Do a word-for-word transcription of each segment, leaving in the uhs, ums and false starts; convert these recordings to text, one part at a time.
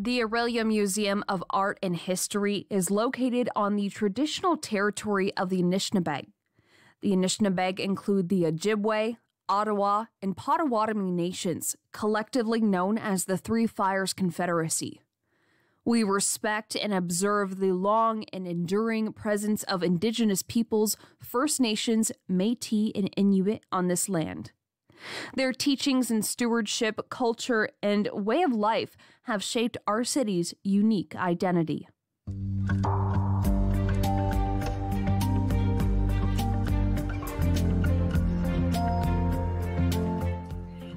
The Orillia Museum of Art and History is located on the traditional territory of the Anishinaabeg. The Anishinaabeg include the Ojibwe, Ottawa, and Potawatomi nations, collectively known as the Three Fires Confederacy. We respect and observe the long and enduring presence of Indigenous peoples, First Nations, Métis, and Inuit on this land. Their teachings in stewardship, culture, and way of life have shaped our city's unique identity.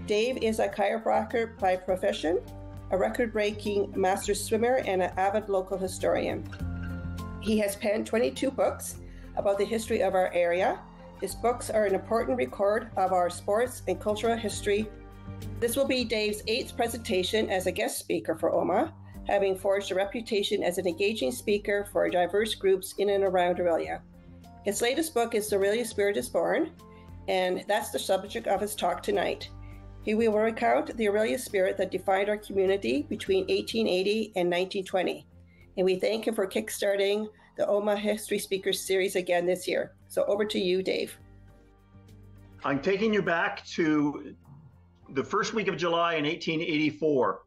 Dave is a chiropractor by profession, a record-breaking master swimmer, and an avid local historian. He has penned twenty-two books about the history of our area. His books are an important record of our sports and cultural history. This will be Dave's eighth presentation as a guest speaker for O M A, having forged a reputation as an engaging speaker for diverse groups in and around Orillia. His latest book is Orillia Spirit is Born, and that's the subject of his talk tonight. He will recount the Orillia spirit that defined our community between eighteen eighty and nineteen twenty. And we thank him for kickstarting the O M A History Speakers Series again this year. So over to you, Dave. I'm taking you back to the first week of July in eighteen eighty-four.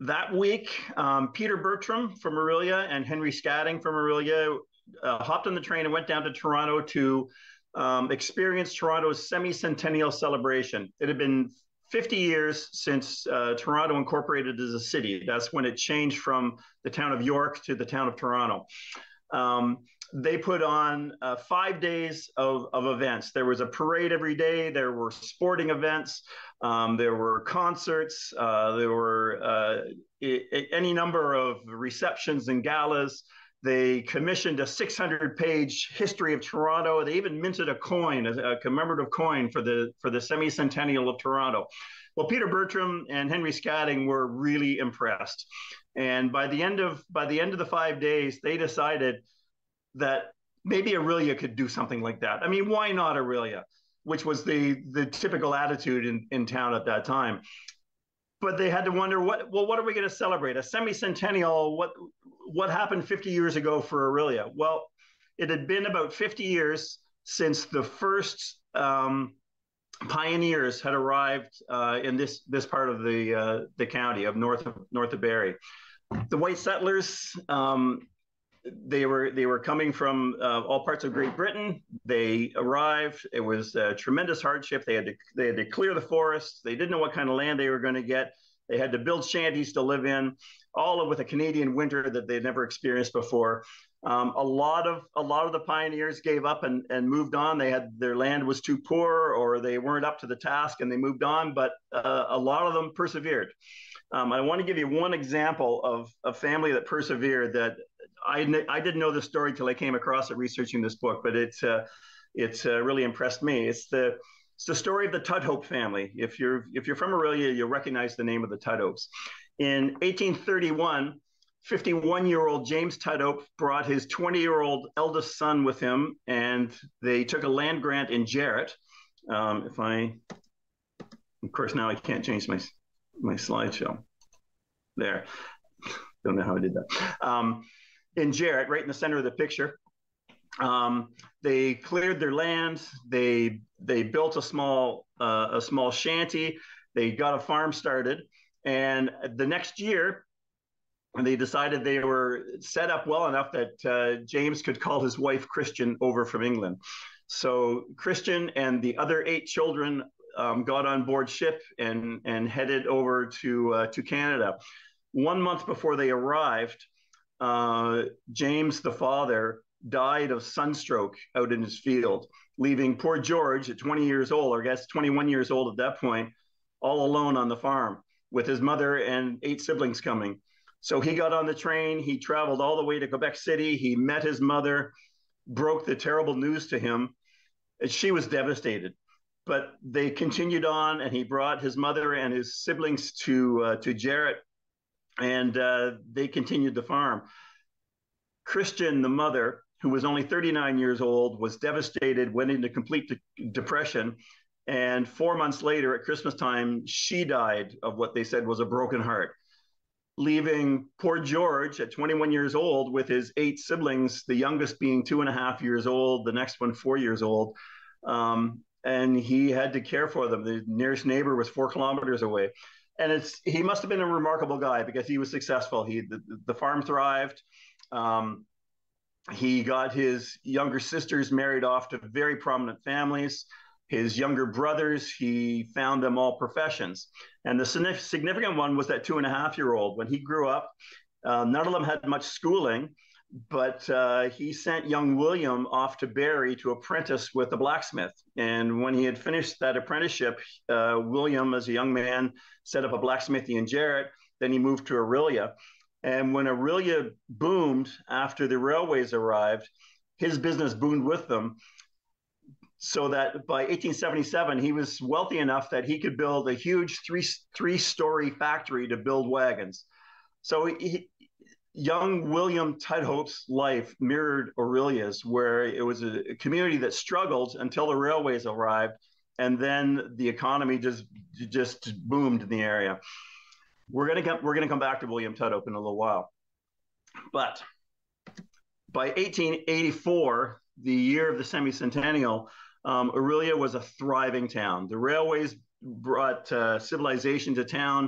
That week, um, Peter Bertram from Orillia and Henry Scadding from Orillia uh, hopped on the train and went down to Toronto to Um, experienced Toronto's semi-centennial celebration. It had been fifty years since uh, Toronto incorporated as a city. That's when it changed from the town of York to the town of Toronto. Um, they put on uh, five days of, of events. There was a parade every day. There were sporting events. Um, there were concerts. Uh, there were uh, any number of receptions and galas. They commissioned a six hundred page history of Toronto. They even minted a coin, a, a commemorative coin for the for the semi-centennial of Toronto. Well, Peter Bertram and Henry Scadding were really impressed, and by the end of by the end of the five days, they decided that maybe Orillia could do something like that. I mean, why not Orillia, which was the the typical attitude in, in town at that time. But they had to wonder, what, well, what are we going to celebrate? A semi-centennial, what what happened fifty years ago for Orillia? Well, it had been about fifty years since the first um, pioneers had arrived uh, in this this part of the uh, the county of north of north of Barrie. The white settlers, um, they were they were coming from uh, all parts of Great Britain. They arrived. It was a tremendous hardship. They had to they had to clear the forests. They didn't know what kind of land they were going to get. They had to build shanties to live in, all with a Canadian winter that they'd never experienced before. Um, a lot of a lot of the pioneers gave up and and moved on. They had their land was too poor, or they weren't up to the task, and they moved on. But uh, a lot of them persevered. Um, I want to give you one example of a family that persevered that I, I didn't know the story till I came across it researching this book, but it's uh, it's uh, really impressed me. It's the it's the story of the Tudhope family. If you're if you're from Orillia, you'll recognize the name of the Tudhopes. In eighteen thirty-one, fifty-one-year-old James Tudhope brought his twenty-year-old eldest son with him, and they took a land grant in Jarrett. Um, if I, of course, now I can't change my my slideshow. There, don't know how I did that. Um, in Jarrett, right in the center of the picture. Um, they cleared their land. They they built a small uh, a small shanty. They got a farm started, and the next year, they decided they were set up well enough that uh, James could call his wife Christian over from England. So Christian and the other eight children um, got on board ship and and headed over to uh, to Canada. One month before they arrived, Uh, James, the father, died of sunstroke out in his field, leaving poor George at twenty years old, or I guess twenty-one years old at that point, all alone on the farm with his mother and eight siblings coming. So he got on the train. He traveled all the way to Quebec City. He met his mother, broke the terrible news to him. And she was devastated. But they continued on, and he brought his mother and his siblings to, uh, to Jarrett. And uh, they continued the farm. Christian, the mother, who was only thirty-nine years old, was devastated, went into complete de- depression. And four months later, at Christmas time, she died of what they said was a broken heart. leaving poor George at twenty-one years old with his eight siblings, the youngest being two and a half years old, the next one four years old. Um, and he had to care for them. The nearest neighbor was four kilometers away. And it's he must have been a remarkable guy because he was successful. He The, the farm thrived. Um, he got his younger sisters married off to very prominent families. His younger brothers, he found them all professions. And the significant one was that two and a half year old. When he grew up, uh, none of them had much schooling, but uh, he sent young William off to Barrie to apprentice with a blacksmith. And when he had finished that apprenticeship, uh, William, as a young man, set up a blacksmithy in Jarrett. Then he moved to Orillia. And when Orillia boomed after the railways arrived, his business boomed with them. So that by eighteen seventy-seven, he was wealthy enough that he could build a huge three three-story factory to build wagons. So he, young William Tudhope's life mirrored Orillia's, where it was a community that struggled until the railways arrived, and then the economy just just boomed in the area. We're gonna come, we're gonna come back to William Tudhope in a little while, but by eighteen eighty-four, the year of the semi-centennial, Um, Orillia was a thriving town. The railways brought uh, civilization to town,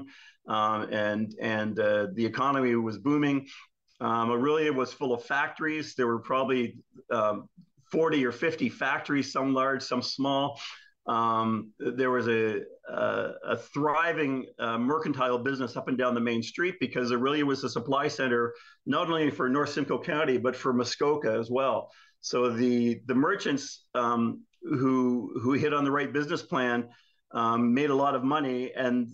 um, and and uh, the economy was booming. Um, Orillia was full of factories. There were probably um, forty or fifty factories, some large, some small. Um, there was a, a, a thriving uh, mercantile business up and down the main street because Orillia was the supply center, not only for North Simcoe County, but for Muskoka as well. So the, the merchants um, who, who hit on the right business plan um, made a lot of money, and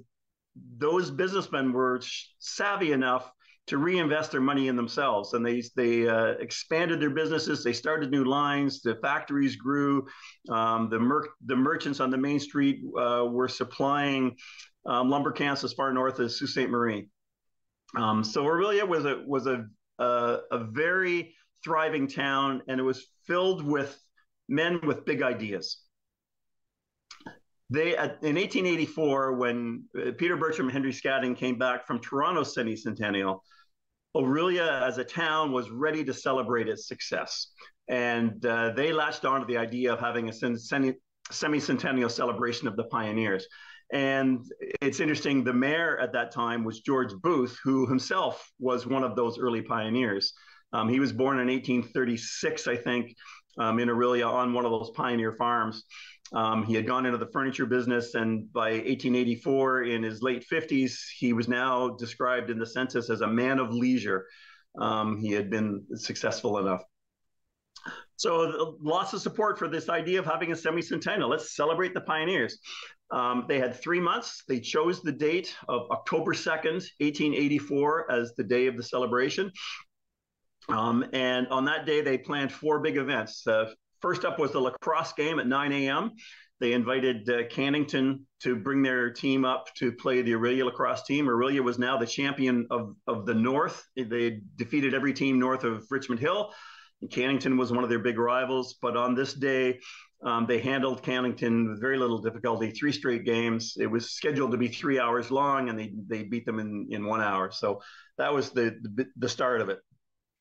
those businessmen were savvy enough to reinvest their money in themselves. And they, they uh, expanded their businesses, they started new lines, the factories grew, um, the, mer the merchants on the main street uh, were supplying um, lumber camps as far north as Sault Ste. Marie. Um, so Orillia was a, was a, a, a very thriving town, and it was filled with men with big ideas. They, at, in eighteen eighty-four, when uh, Peter Bertram and Henry Scadding came back from Toronto's semi-centennial, Orillia as a town was ready to celebrate its success. And uh, they latched onto the idea of having a semi-centennial celebration of the pioneers. And it's interesting, the mayor at that time was George Booth, who himself was one of those early pioneers. Um, he was born in eighteen thirty-six, I think, um, in Orillia on one of those pioneer farms. Um, he had gone into the furniture business, and by eighteen eighty-four, in his late fifties, he was now described in the census as a man of leisure. Um, he had been successful enough. So lots of support for this idea of having a semi-centennial. Let's celebrate the pioneers. Um, they had three months. They chose the date of October second, eighteen eighty-four, as the day of the celebration. Um, and on that day, they planned four big events. Uh, first up was the lacrosse game at nine A M They invited uh, Cannington to bring their team up to play the Orillia lacrosse team. Orillia was now the champion of, of the North. They defeated every team north of Richmond Hill. And Cannington was one of their big rivals. But on this day, um, they handled Cannington with very little difficulty, three straight games. It was scheduled to be three hours long, and they, they beat them in, in one hour. So that was the, the, the start of it.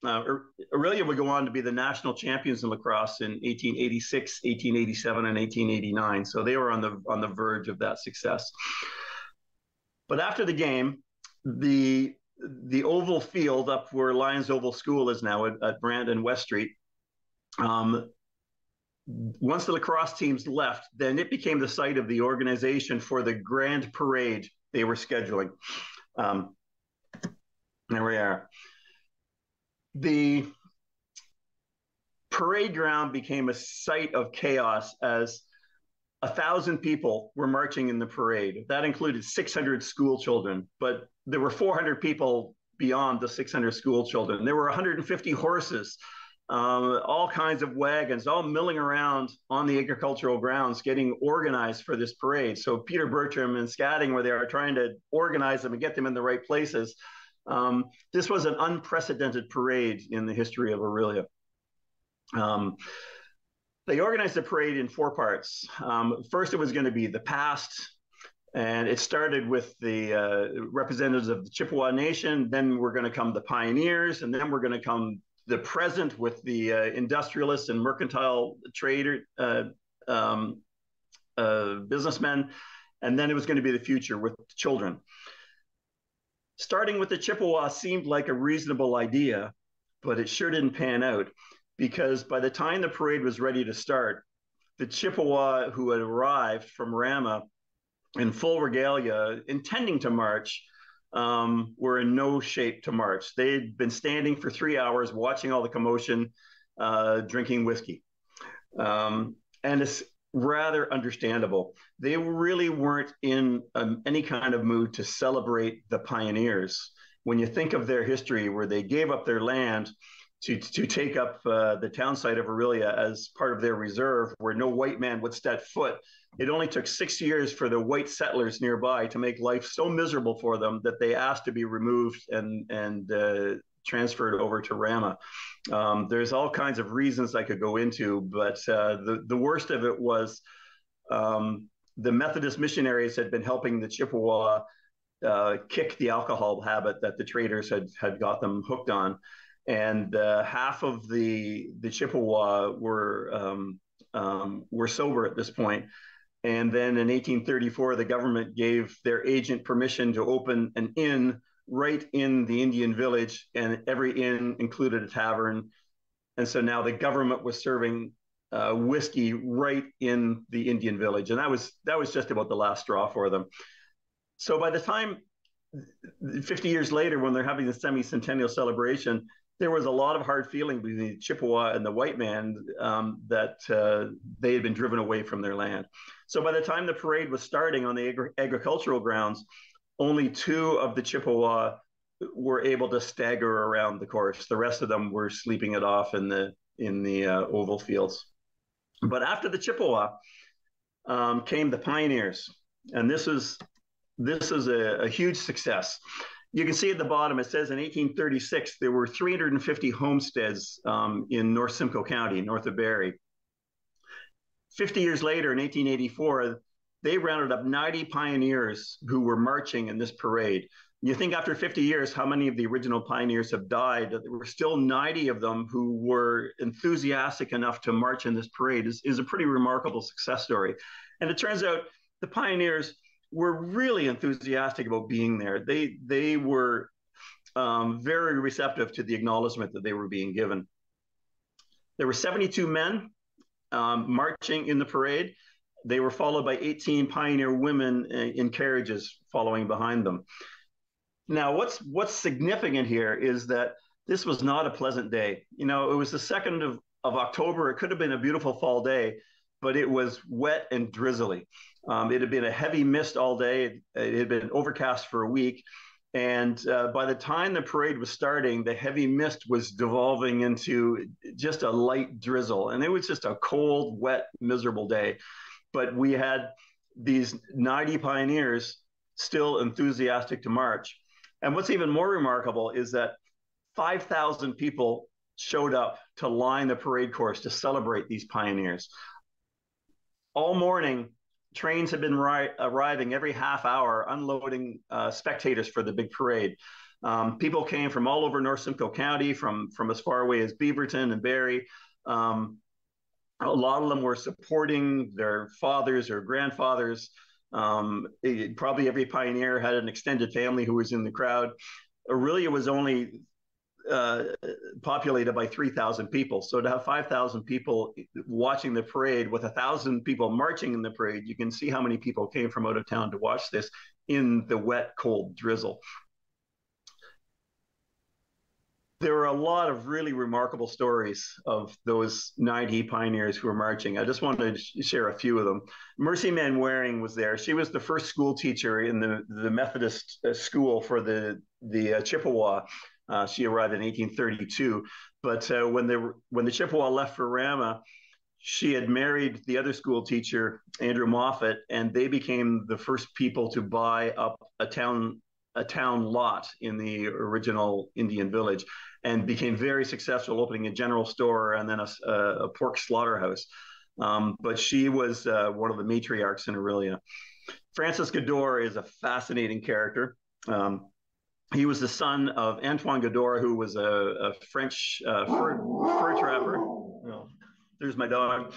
Uh, Orillia would go on to be the national champions in lacrosse in eighteen eighty-six, eighteen eighty-seven, and eighteen eighty-nine. So they were on the on the verge of that success. But after the game, the the oval field up where Lions Oval School is now at, at Brant and West Street. Um, once the lacrosse teams left, then it became the site of the organization for the grand parade they were scheduling. Um, there we are. The parade ground became a site of chaos as a thousand people were marching in the parade. That included six hundred school children, but there were four hundred people beyond the six hundred school children. There were one hundred fifty horses, um, all kinds of wagons, all milling around on the agricultural grounds, getting organized for this parade. So Peter Bertram and Scadding were there trying to organize them and get them in the right places. Um, this was an unprecedented parade in the history of Orillia. Um, they organized the parade in four parts. Um, first, it was going to be the past, And it started with the uh, representatives of the Chippewa Nation, then we're going to come the pioneers, and then we're going to come the present with the uh, industrialists and mercantile trader uh, um, uh, businessmen, and then it was going to be the future with the children. Starting with the Chippewa seemed like a reasonable idea, but it sure didn't pan out, because by the time the parade was ready to start, the Chippewa who had arrived from Rama in full regalia, intending to march, um, were in no shape to march. They'd been standing for three hours, watching all the commotion, uh, drinking whiskey. Um, and it's rather understandable. They really weren't in um, any kind of mood to celebrate the pioneers. When you think of their history, where they gave up their land to, to take up uh, the town site of Orillia as part of their reserve, where no white man would step foot. It only took six years for the white settlers nearby to make life so miserable for them that they asked to be removed and, and uh, transferred over to Rama. Um, there's all kinds of reasons I could go into, but uh, the, the worst of it was um, the Methodist missionaries had been helping the Chippewa uh, kick the alcohol habit that the traders had, had got them hooked on. And uh, half of the, the Chippewa were, um, um, were sober at this point. And then in eighteen thirty-four, the government gave their agent permission to open an inn right in the Indian village, and every inn included a tavern. And so now the government was serving uh, whiskey right in the Indian village. And that was, that was just about the last straw for them. So by the time, fifty years later, when they're having the semi-centennial celebration, there was a lot of hard feeling between the Chippewa and the white man um, that uh, they had been driven away from their land. So by the time the parade was starting on the agri agricultural grounds, only two of the Chippewa were able to stagger around the course. The rest of them were sleeping it off in the, in the uh, oval fields. But after the Chippewa um, came the pioneers. And this is, this is a, a huge success. You can see at the bottom, it says in eighteen thirty-six, there were three hundred fifty homesteads um, in North Simcoe County, north of Barrie. fifty years later, in eighteen eighty-four, they rounded up ninety pioneers who were marching in this parade. You think after fifty years, how many of the original pioneers have died? There were still ninety of them who were enthusiastic enough to march in this parade. It's, it's a pretty remarkable success story. And it turns out the pioneers were really enthusiastic about being there. They, they were um, very receptive to the acknowledgement that they were being given. There were seventy-two men um, marching in the parade. They were followed by eighteen pioneer women in carriages following behind them. Now, what's, what's significant here is that this was not a pleasant day. You know, it was the second of, of October. It could have been a beautiful fall day, but it was wet and drizzly. Um, it had been a heavy mist all day. It, it had been overcast for a week. And uh, by the time the parade was starting, the heavy mist was devolving into just a light drizzle. And it was just a cold, wet, miserable day. But we had these ninety pioneers still enthusiastic to march. And what's even more remarkable is that five thousand people showed up to line the parade course to celebrate these pioneers. All morning, trains had been ri arriving every half hour, unloading uh, spectators for the big parade. Um, people came from all over North Simcoe County, from, from as far away as Beaverton and Barrie. Um, a lot of them were supporting their fathers or grandfathers. Um, it, probably every pioneer had an extended family who was in the crowd. Orillia was only uh, populated by three thousand people. So to have five thousand people watching the parade with one thousand people marching in the parade, you can see how many people came from out of town to watch this in the wet, cold drizzle. There were a lot of really remarkable stories of those ninety pioneers who were marching. I just wanted to share a few of them. Mercy Manwaring was there. She was the first school teacher in the, the Methodist school for the, the uh, Chippewa. Uh, she arrived in eighteen thirty-two, but uh, when, they were, when the Chippewa left for Rama, she had married the other school teacher, Andrew Moffat, and they became the first people to buy up a town, a town lot in the original Indian village, and became very successful, opening a general store and then a, a, a pork slaughterhouse. Um, but she was uh, one of the matriarchs in Orillia. Francis Goudreau is a fascinating character. Um, he was the son of Antoine Goudreau, who was a, a French uh, fur, fur trapper. Oh, there's my dog.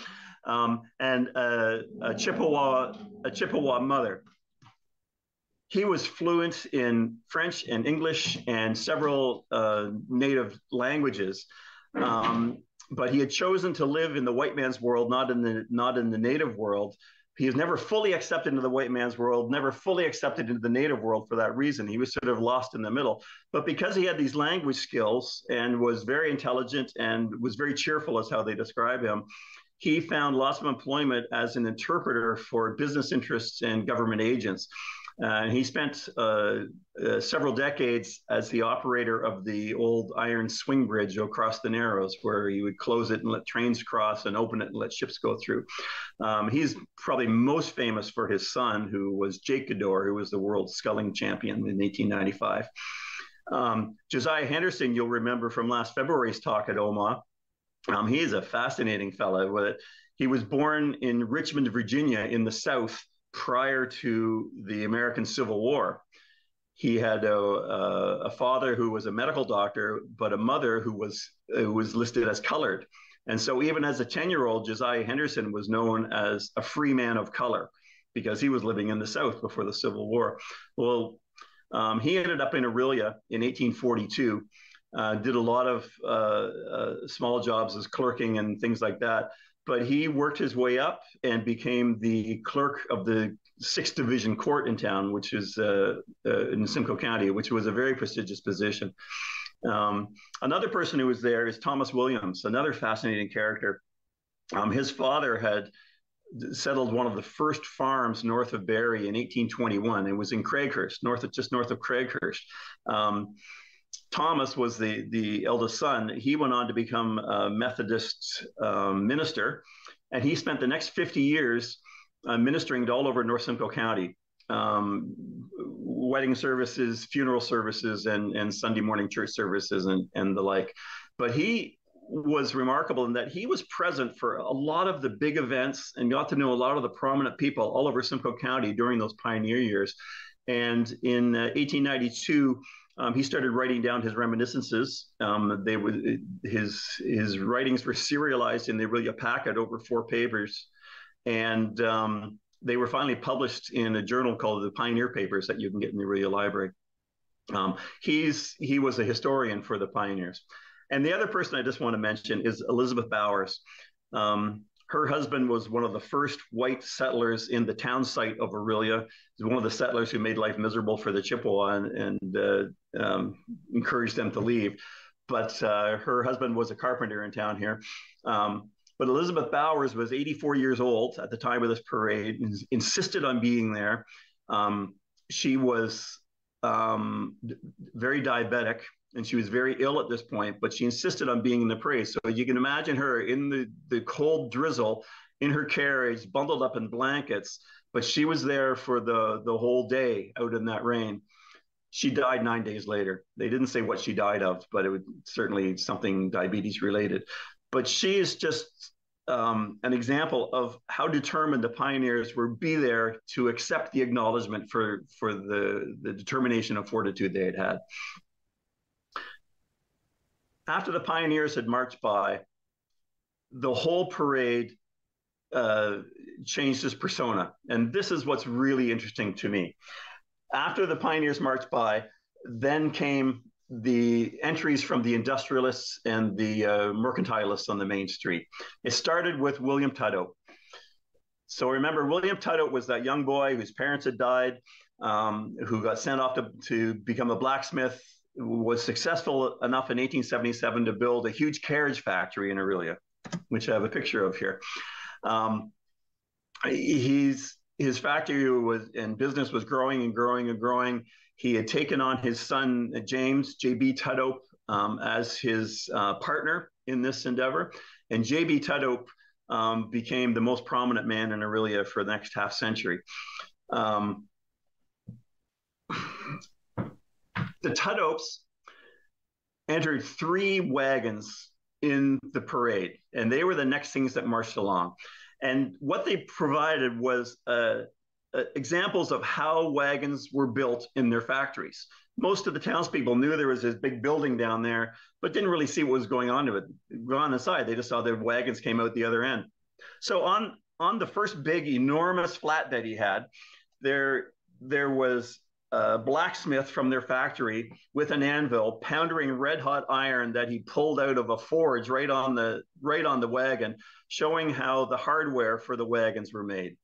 Um, and a, a Chippewa, a Chippewa mother. He was fluent in French and English and several uh, native languages, um, but he had chosen to live in the white man's world, not in the not in the native world. He was never fully accepted into the white man's world, never fully accepted into the native world for that reason. He was sort of lost in the middle. But because he had these language skills and was very intelligent and was very cheerful, is how they describe him, he found lots of employment as an interpreter for business interests and government agents. Uh, and he spent uh, uh, several decades as the operator of the old iron swing bridge across the Narrows, where he would close it and let trains cross and open it and let ships go through. Um, he's probably most famous for his son, who was Jake Goudreau, who was the world sculling champion in eighteen ninety-five. Um, Josiah Henderson, you'll remember from last February's talk at O M A. Um, he is a fascinating fellow. With it. He was born in Richmond, Virginia, in the South, prior to the American Civil War. He had a, a, a father who was a medical doctor, but a mother who was, who was listed as colored. And so even as a ten-year-old, Josiah Henderson was known as a free man of color because he was living in the South before the Civil War. Well, um, he ended up in Orillia in eighteen forty-two, uh, did a lot of uh, uh, small jobs as clerking and things like that. But he worked his way up and became the clerk of the sixth Division Court in town, which is uh, uh, in Simcoe County, which was a very prestigious position. Um, another person who was there is Thomas Williams, another fascinating character. Um, his father had settled one of the first farms north of Barrie in eighteen twenty-one and was in Craighurst, north of, just north of Craighurst. Um, Thomas was the, the eldest son. He went on to become a Methodist um, minister, and he spent the next fifty years uh, ministering to all over North Simcoe County, um, wedding services, funeral services, and, and Sunday morning church services and, and the like. But he was remarkable in that he was present for a lot of the big events and got to know a lot of the prominent people all over Simcoe County during those pioneer years. And in uh, eighteen ninety-two, Um, he started writing down his reminiscences. Um, they were, his his writings were serialized in the Orillia packet over four papers, and um, they were finally published in a journal called the Pioneer Papers that you can get in the Orillia Library. Um, he's he was a historian for the pioneers. And the other person I just want to mention is Elizabeth Bowers. Um, Her husband was one of the first white settlers in the town site of Orillia. He was one of the settlers who made life miserable for the Chippewa and, and uh, um, encouraged them to leave. But uh, her husband was a carpenter in town here. Um, but Elizabeth Bowers was eighty-four years old at the time of this parade and insisted on being there. Um, she was um, very diabetic, and she was very ill at this point, but she insisted on being in the parade. So you can imagine her in the, the cold drizzle, in her carriage, bundled up in blankets, but she was there for the, the whole day out in that rain. She died nine days later. They didn't say what she died of, but it was certainly something diabetes related. But she is just um, an example of how determined the pioneers were be there to accept the acknowledgement for, for the, the determination and fortitude they had had. After the pioneers had marched by, the whole parade uh, changed its persona. And this is what's really interesting to me. After the pioneers marched by, then came the entries from the industrialists and the uh, mercantilists on the main street. It started with William Tudhope. So remember, William Tudhope was that young boy whose parents had died, um, who got sent off to, to become a blacksmith, was successful enough in eighteen seventy-seven to build a huge carriage factory in Orillia, which I have a picture of here. Um, he's, his factory was and business was growing and growing and growing. He had taken on his son, James, J B Tudhope, um, as his uh, partner in this endeavor. And J B Tudhope um, became the most prominent man in Orillia for the next half century. Um, The Tudhopes entered three wagons in the parade, and they were the next things that marched along. And what they provided was a, uh, examples of how wagons were built in their factories. Most of the townspeople knew there was this big building down there, but didn't really see what was going on to it. Gone inside, they just saw their wagons came out the other end. So on on the first big, enormous flatbed he had, there there was a blacksmith from their factory with an anvil pounding red hot iron that he pulled out of a forge right on the right on the wagon, showing how the hardware for the wagons were made.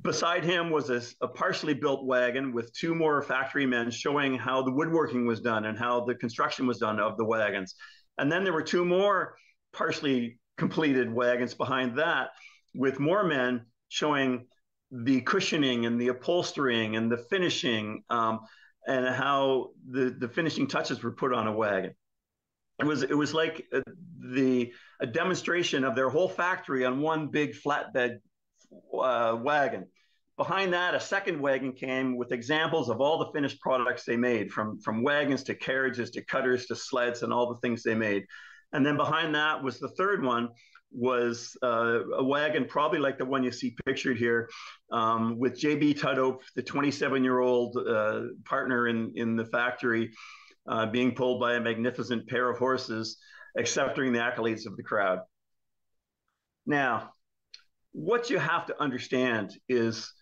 Beside him was a, a partially built wagon with two more factory men showing how the woodworking was done and how the construction was done of the wagons. And then there were two more partially completed wagons behind that with more men showing the cushioning and the upholstering and the finishing um, and how the, the finishing touches were put on a wagon. It was, it was like a, the, a demonstration of their whole factory on one big flatbed Uh, wagon. Behind that, a second wagon came with examples of all the finished products they made, from, from wagons to carriages to cutters to sleds and all the things they made. And then behind that was the third one, was uh, a wagon probably like the one you see pictured here, um, with J B Tudhope, the twenty-seven-year-old uh, partner in, in the factory, uh, being pulled by a magnificent pair of horses, accepting the accolades of the crowd. Now, what you have to understand is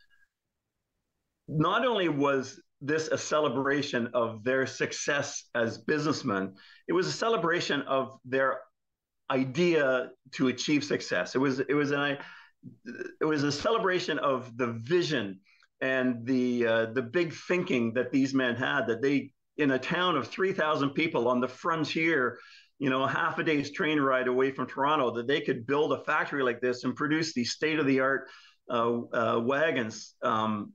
not only was this a celebration of their success as businessmen, it was a celebration of their idea to achieve success. It was it was an it was a celebration of the vision and the uh, the big thinking that these men had, that they, in a town of three thousand people on the frontier, you know, half a day's train ride away from Toronto, that they could build a factory like this and produce these state-of-the-art uh, uh, wagons. Um,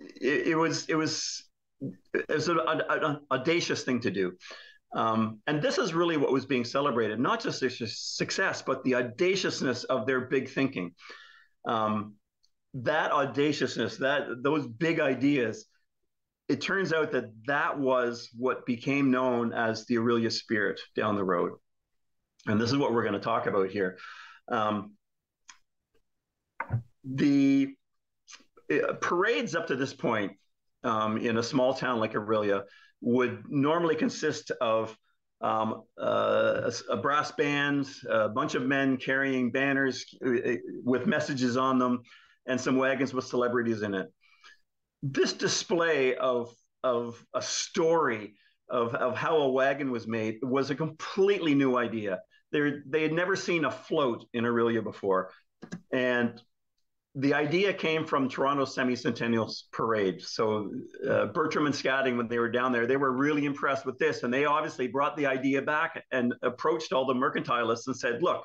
it, it was it was it was an, an audacious thing to do, um, and this is really what was being celebrated—not just their success, but the audaciousness of their big thinking. Um, that audaciousness, that those big ideas. It turns out that that was what became known as the Orillia spirit down the road. And this is what we're going to talk about here. Um, the uh, parades up to this point um, in a small town like Orillia would normally consist of um, uh, a, a brass band, a bunch of men carrying banners with messages on them, and some wagons with celebrities in it. This display of of a story of, of how a wagon was made was a completely new idea. They're, they had never seen a float in Orillia before. And the idea came from Toronto Semi-Centennial's parade. So uh, Bertram and Scadding, when they were down there, they were really impressed with this. And they obviously brought the idea back and approached all the mercantilists and said, look,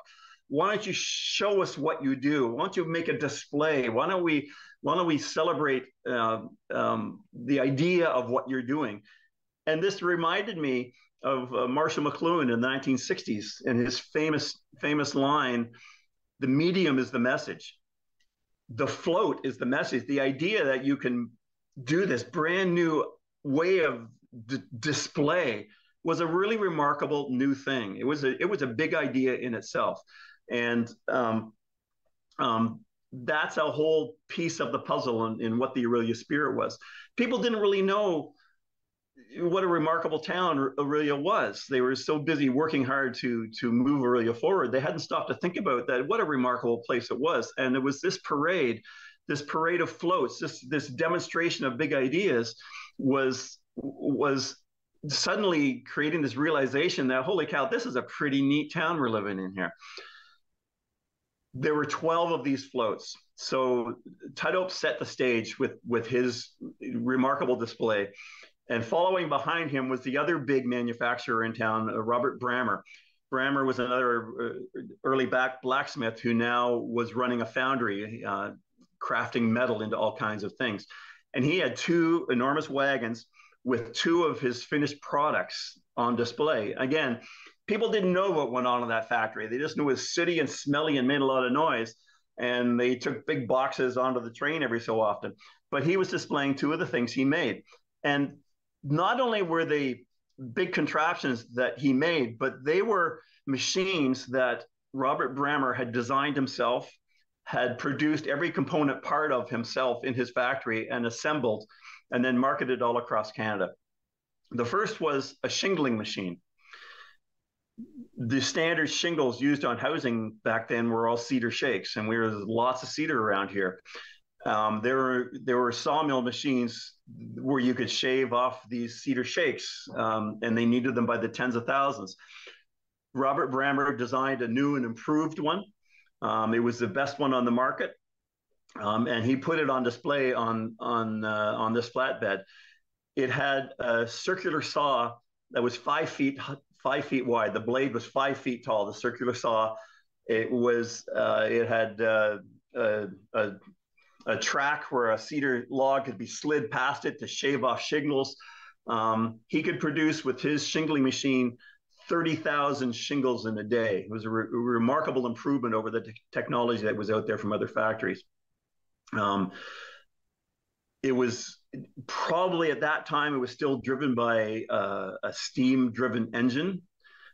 why don't you show us what you do? Why don't you make a display? Why don't we, why don't we celebrate uh, um, the idea of what you're doing? And this reminded me of uh, Marshall McLuhan in the nineteen sixties and his famous, famous line, the medium is the message. The float is the message. The idea that you can do this brand new way of d- display was a really remarkable new thing. It was a, it was a big idea in itself. And um, um, that's a whole piece of the puzzle in, in what the Orillia spirit was. People didn't really know what a remarkable town Orillia was. They were so busy working hard to, to move Orillia forward. They hadn't stopped to think about that, what a remarkable place it was. And it was this parade, this parade of floats, this, this demonstration of big ideas was, was suddenly creating this realization that, holy cow, this is a pretty neat town we're living in here. There were twelve of these floats. So Tudhope set the stage with, with his remarkable display. And following behind him was the other big manufacturer in town, uh, Robert Brammer. Brammer was another uh, early back blacksmith who now was running a foundry, uh, crafting metal into all kinds of things. And he had two enormous wagons with two of his finished products on display. Again, people didn't know what went on in that factory. They just knew it was sooty and smelly and made a lot of noise. And they took big boxes onto the train every so often. But he was displaying two of the things he made. And not only were they big contraptions that he made, but they were machines that Robert Brammer had designed himself, had produced every component part of himself in his factory and assembled and then marketed all across Canada. The first was a shingling machine. The standard shingles used on housing back then were all cedar shakes, and we were lots of cedar around here. Um, there were there were sawmill machines where you could shave off these cedar shakes, um, and they needed them by the tens of thousands. Robert Brammer designed a new and improved one. Um, it was the best one on the market, um, and he put it on display on on uh, on this flatbed. It had a circular saw that was five feet. Five feet wide. The blade was five feet tall. The circular saw. It was. Uh, it had uh, a, a a track where a cedar log could be slid past it to shave off shingles. Um, he could produce with his shingling machine thirty thousand shingles in a day. It was a re remarkable improvement over the te technology that was out there from other factories. Um, it was. Probably at that time, it was still driven by uh, a steam-driven engine.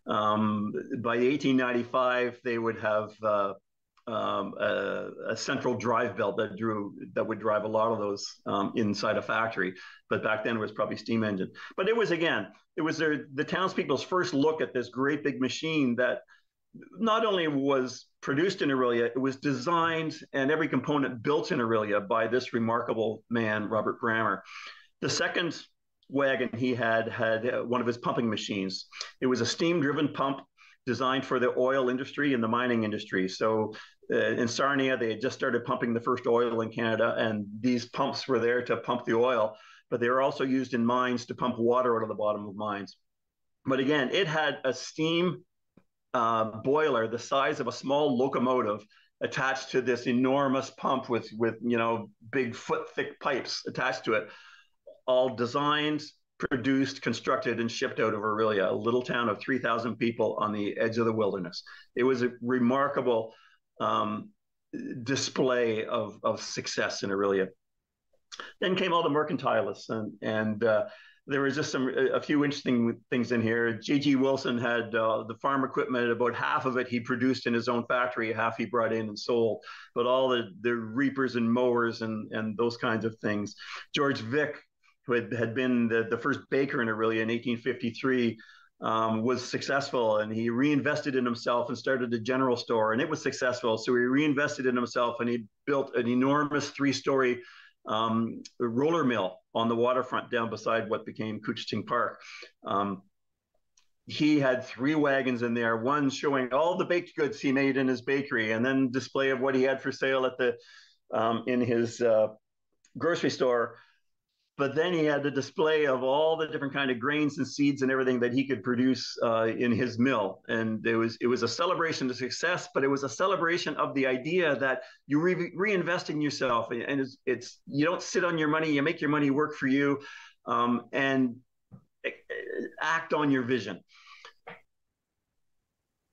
Um, by eighteen ninety-five, they would have uh, um, a, a central drive belt that drew that would drive a lot of those um, inside a factory. But back then, it was probably steam engine. But it was again, it was their, the townspeople's first look at this great big machine that not only was produced in Orillia, it was designed and every component built in Orillia by this remarkable man, Robert Brammer. The second wagon he had had one of his pumping machines. It was a steam-driven pump designed for the oil industry and the mining industry. So uh, in Sarnia, they had just started pumping the first oil in Canada, and these pumps were there to pump the oil, but they were also used in mines to pump water out of the bottom of mines. But again, it had a steam Uh, boiler the size of a small locomotive attached to this enormous pump with, with you know, big foot-thick pipes attached to it, all designed, produced, constructed, and shipped out of Orillia, a little town of three thousand people on the edge of the wilderness. It was a remarkable um, display of, of success in Orillia. Then came all the mercantilists, and, and uh, there was just some a few interesting things in here. J G. Wilson had uh, the farm equipment. About half of it he produced in his own factory, half he brought in and sold. But all the, the reapers and mowers and, and those kinds of things. George Vick, who had, had been the, the first baker in Orillia in eighteen fifty-three, um, was successful, and he reinvested in himself and started a general store, and it was successful. So he reinvested in himself, and he built an enormous three-story Um, the roller mill on the waterfront down beside what became Couchiching Park. Um, he had three wagons in there, one showing all the baked goods he made in his bakery, and then display of what he had for sale at the um, in his uh, grocery store. But then he had the display of all the different kind of grains and seeds and everything that he could produce uh, in his mill. And it was, it was a celebration of success, but it was a celebration of the idea that you re reinvest in yourself, and it's, it's, you don't sit on your money, you make your money work for you, um, and act on your vision.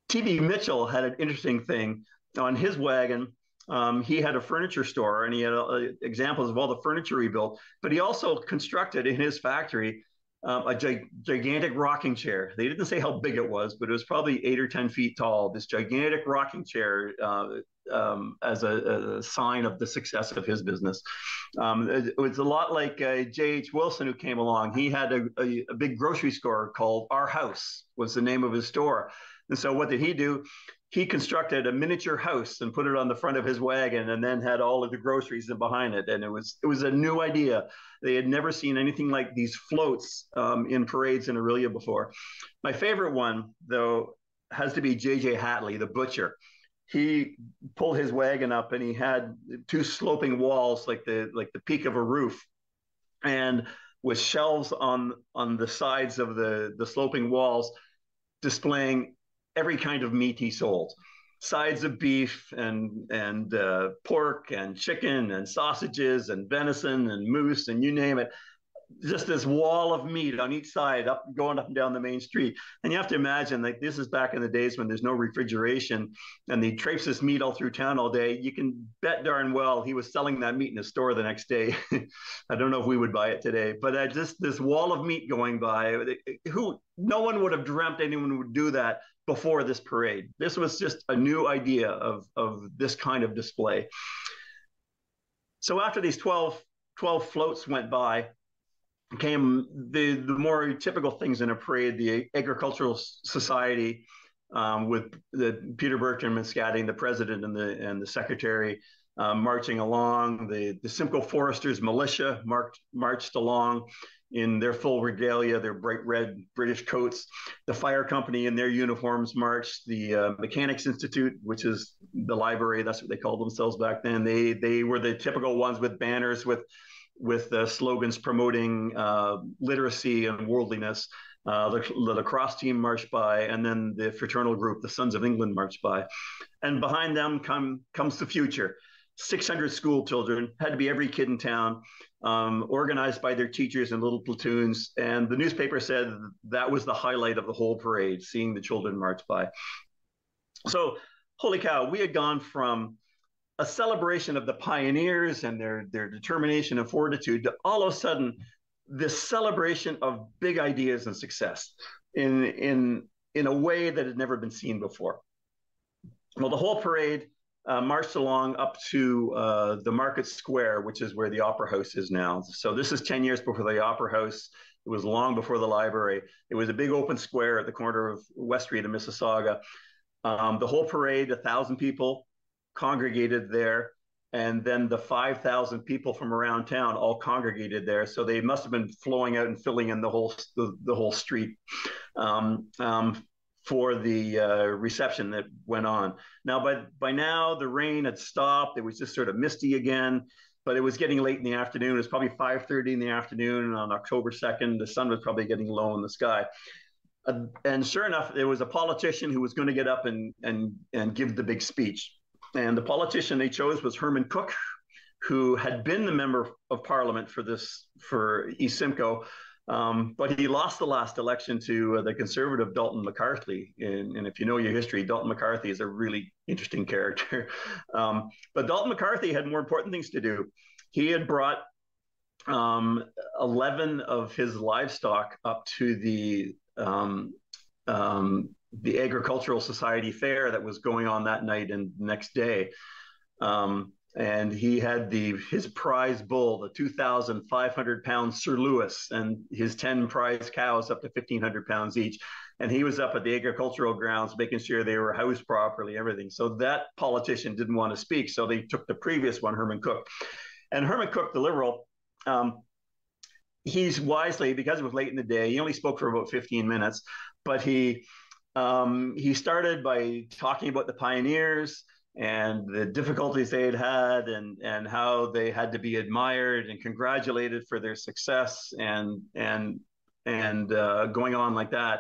T B Mitchell had an interesting thing on his wagon. Um, he had a furniture store, and he had uh, examples of all the furniture he built, but he also constructed in his factory um, a gi gigantic rocking chair. They didn't say how big it was, but it was probably eight or ten feet tall, this gigantic rocking chair uh, um, as a, a sign of the success of his business. Um, it was a lot like uh, J H Wilson, who came along. He had a, a, a big grocery store called Our House was the name of his store. And so what did he do? He constructed a miniature house and put it on the front of his wagon, and then had all of the groceries in behind it. And it was it was a new idea. They had never seen anything like these floats um, in parades in Orillia before. My favorite one, though, has to be J J Hatley, the butcher. He pulled his wagon up, and he had two sloping walls like the like the peak of a roof, and with shelves on on the sides of the the sloping walls, displaying every kind of meat he sold, sides of beef and and uh, pork and chicken and sausages and venison and moose and you name it. Just this wall of meat on each side, up going up and down the main street. And you have to imagine, like, this is back in the days when there's no refrigeration, and they traipse this meat all through town all day. You can bet darn well he was selling that meat in a store the next day. I don't know if we would buy it today, but uh, just this wall of meat going by. Who? No one would have dreamt anyone would do that before this parade. This was just a new idea of, of this kind of display. So after these twelve, twelve floats went by, came the, the more typical things in a parade, the Agricultural Society um, with the Peter Bertram and Scadding, the president and the, and the secretary, uh, marching along. The, the Simcoe Foresters militia marched, marched along in their full regalia, their bright red British coats. The fire company in their uniforms marched. The uh, Mechanics Institute, which is the library, that's what they called themselves back then. They they were the typical ones with banners with with uh, slogans promoting uh, literacy and worldliness. Uh, the, the lacrosse team marched by, and then the fraternal group, the Sons of England, marched by. And behind them come comes the future. six hundred school children, had to be every kid in town, um, organized by their teachers in little platoons. And the newspaper said that was the highlight of the whole parade, seeing the children march by. So, holy cow, we had gone from a celebration of the pioneers and their, their determination and fortitude to all of a sudden this celebration of big ideas and success in, in, in a way that had never been seen before. Well, the whole parade Uh, marched along up to uh, the Market Square, which is where the Opera House is now. So this is ten years before the Opera House. It was long before the library. It was a big open square at the corner of West Street and Mississauga. Um, the whole parade, one thousand people congregated there, and then the five thousand people from around town all congregated there. So they must have been flowing out and filling in the whole, the, the whole street. Um, um, for the uh, reception that went on. Now, by, by now, the rain had stopped. It was just sort of misty again, but it was getting late in the afternoon. It was probably five thirty in the afternoon on October second. The sun was probably getting low in the sky. Uh, and sure enough, there was a politician who was going to get up and, and, and give the big speech. And the politician they chose was Herman Cook, who had been the member of parliament for, this, for East Simcoe. Um, but he lost the last election to uh, the conservative Dalton McCarthy. And, and if you know your history, Dalton McCarthy is a really interesting character. Um, but Dalton McCarthy had more important things to do. He had brought um, eleven of his livestock up to the um, um, the Agricultural Society fair that was going on that night and next day. Um, And he had the his prize bull, the two thousand five hundred pound Sir Lewis, and his ten prize cows up to fifteen hundred pounds each. And he was up at the agricultural grounds making sure they were housed properly, everything. So that politician didn't want to speak. So they took the previous one, Herman Cook. And Herman Cook, the Liberal, um, he's wisely, because it was late in the day, he only spoke for about fifteen minutes, but he um, he started by talking about the pioneers and the difficulties they had had and, and how they had to be admired and congratulated for their success and, and, and uh, going on like that.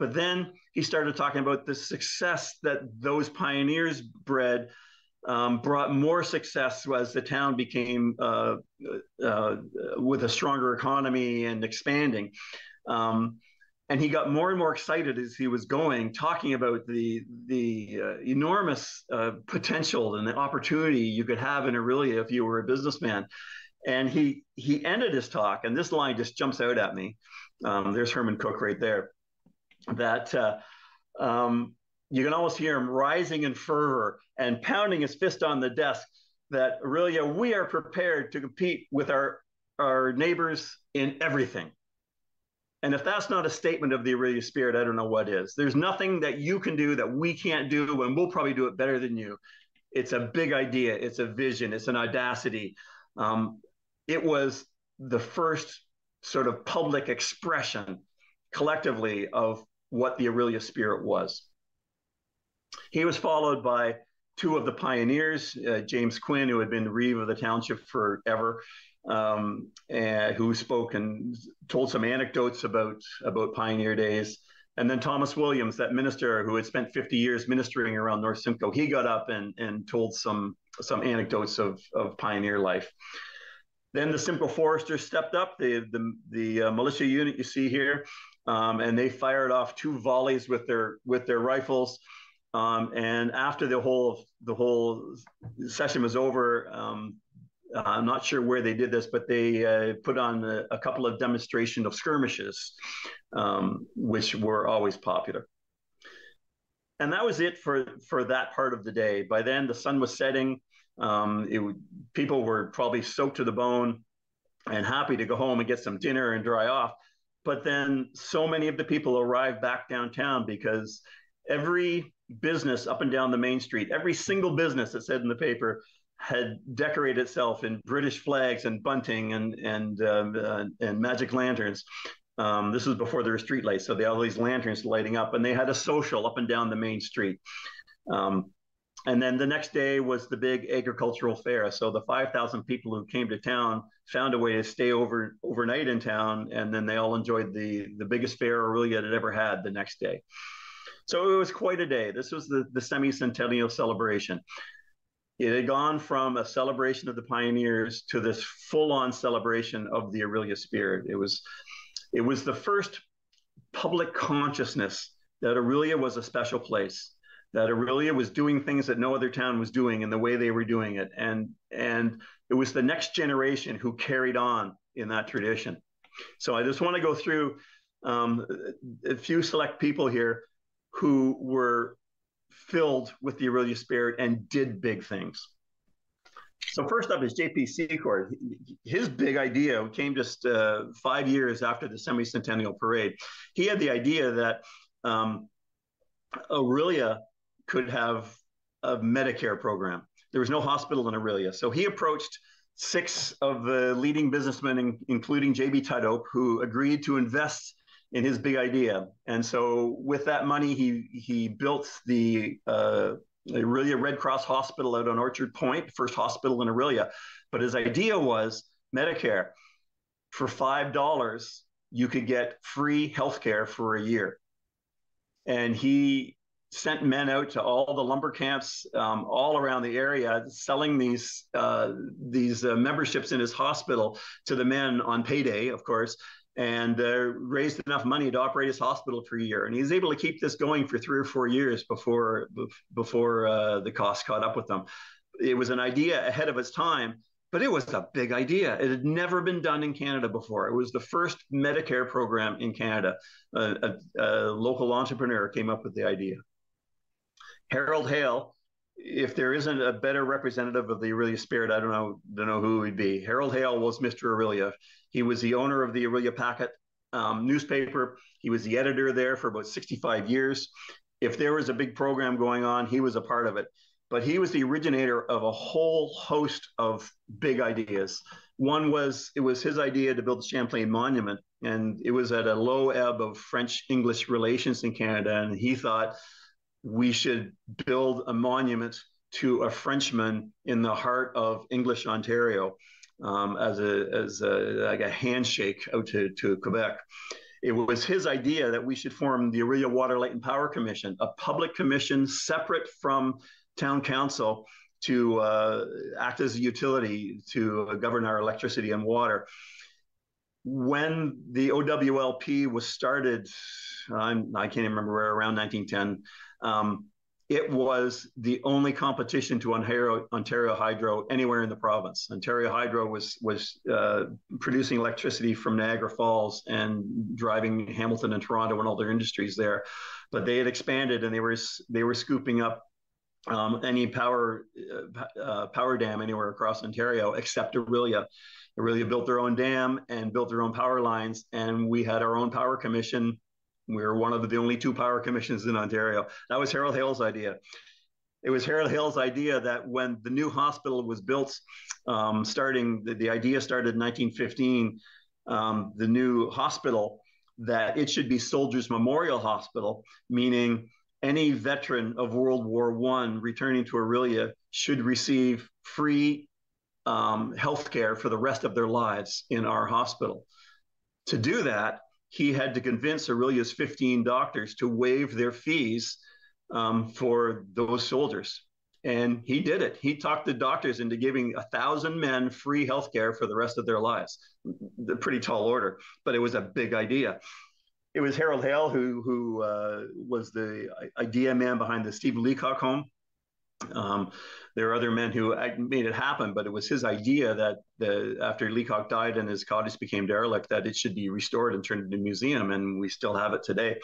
But then he started talking about the success that those pioneers bred um, brought more success as the town became uh, uh, with a stronger economy and expanding. Um, And he got more and more excited as he was going, talking about the the uh, enormous uh, potential and the opportunity you could have in Orillia if you were a businessman. And he he ended his talk, and this line just jumps out at me. Um, there's Herman Cook right there. That uh, um, you can almost hear him rising in fervor and pounding his fist on the desk. That Orillia, we are prepared to compete with our our neighbors in everything. And if that's not a statement of the Orillia spirit, I don't know what is. There's nothing that you can do that we can't do, and we'll probably do it better than you. It's a big idea. It's a vision. It's an audacity. Um, it was the first sort of public expression collectively of what the Orillia spirit was. He was followed by two of the pioneers, uh, James Quinn, who had been the reeve of the township forever, um, and who spoke and told some anecdotes about, about pioneer days. And then Thomas Williams, that minister who had spent fifty years ministering around North Simcoe, he got up and, and told some, some anecdotes of, of pioneer life. Then the Simcoe Foresters stepped up, the, the, the uh, militia unit you see here, um, and they fired off two volleys with their, with their rifles. Um, and after the whole the whole session was over, um, I'm not sure where they did this, but they uh, put on a, a couple of demonstrations of skirmishes, um, which were always popular. And that was it for, for that part of the day. By then, the sun was setting. Um, it would, people were probably soaked to the bone and happy to go home and get some dinner and dry off. But then so many of the people arrived back downtown, because every business up and down the main street, every single business that said in the paper, had decorated itself in British flags and bunting and and um, uh, and magic lanterns. Um, this was before there were streetlights, so they had all these lanterns lighting up, and they had a social up and down the main street. Um, and then the next day was the big agricultural fair. So the five thousand people who came to town found a way to stay over overnight in town, and then they all enjoyed the the biggest fair Orillia had ever had the next day. So it was quite a day. This was the, the semi-centennial celebration. It had gone from a celebration of the pioneers to this full-on celebration of the Orillia spirit. It was, it was the first public consciousness that Orillia was a special place, that Orillia was doing things that no other town was doing in the way they were doing it. And, and it was the next generation who carried on in that tradition. So I just want to go through um, a few select people here who were filled with the Orillia spirit and did big things. So first up is J P Secord. His big idea came just uh, five years after the semi-centennial parade. He had the idea that um, Orillia could have a Medicare program. There was no hospital in Orillia. So he approached six of the leading businessmen, in, including J B Tudhope, who agreed to invest in his big idea. And so with that money, he he built the uh, Orillia Red Cross Hospital out on Orchard Point, first hospital in Orillia. But his idea was Medicare. For five dollars, you could get free healthcare for a year. And he sent men out to all the lumber camps um, all around the area, selling these, uh, these uh, memberships in his hospital to the men on payday, of course, and uh, raised enough money to operate his hospital for a year. And he was able to keep this going for three or four years before, before uh, the cost caught up with them. It was an idea ahead of its time, but it was a big idea. It had never been done in Canada before. It was the first Medicare program in Canada. Uh, a, a local entrepreneur came up with the idea. Harold Hale, if there isn't a better representative of the Orillia spirit, I don't know, don't know who it would be. Harold Hale was Mister Orillia. He was the owner of the Orillia Packet um, newspaper. He was the editor there for about sixty-five years. If there was a big program going on, he was a part of it. But he was the originator of a whole host of big ideas. One was, it was his idea to build the Champlain Monument, and it was at a low ebb of French-English relations in Canada, and he thought we should build a monument to a Frenchman in the heart of English Ontario. Um, as a as a, like a handshake out to, to Quebec. It was his idea that we should form the Orillia Water Light and Power Commission, a public commission separate from town council to uh, act as a utility to uh, govern our electricity and water. When the O W L P was started, I'm, I can't even remember where, around nineteen ten, um, it was the only competition to Ontario, Ontario Hydro anywhere in the province. Ontario Hydro was, was uh, producing electricity from Niagara Falls and driving Hamilton and Toronto and all their industries there. But they had expanded, and they were, they were scooping up um, any power, uh, power dam anywhere across Ontario except Orillia. Orillia built their own dam and built their own power lines, and we had our own power commission. We were one of the only two power commissions in Ontario. That was Harold Hale's idea. It was Harold Hale's idea that when the new hospital was built, um, starting, the, the idea started in nineteen fifteen, um, the new hospital, that it should be Soldiers Memorial Hospital, meaning any veteran of World War One returning to Orillia should receive free um, health care for the rest of their lives in our hospital. To do that, he had to convince Orillia's fifteen doctors to waive their fees um, for those soldiers. And he did it. He talked the doctors into giving one thousand men free healthcare for the rest of their lives. A pretty tall order, but it was a big idea. It was Harold Hale who, who uh, was the idea man behind the Stephen Leacock home. Um, there are other men who made it happen, but it was his idea that the, after Leacock died and his cottage became derelict, that it should be restored and turned into a museum, and we still have it today.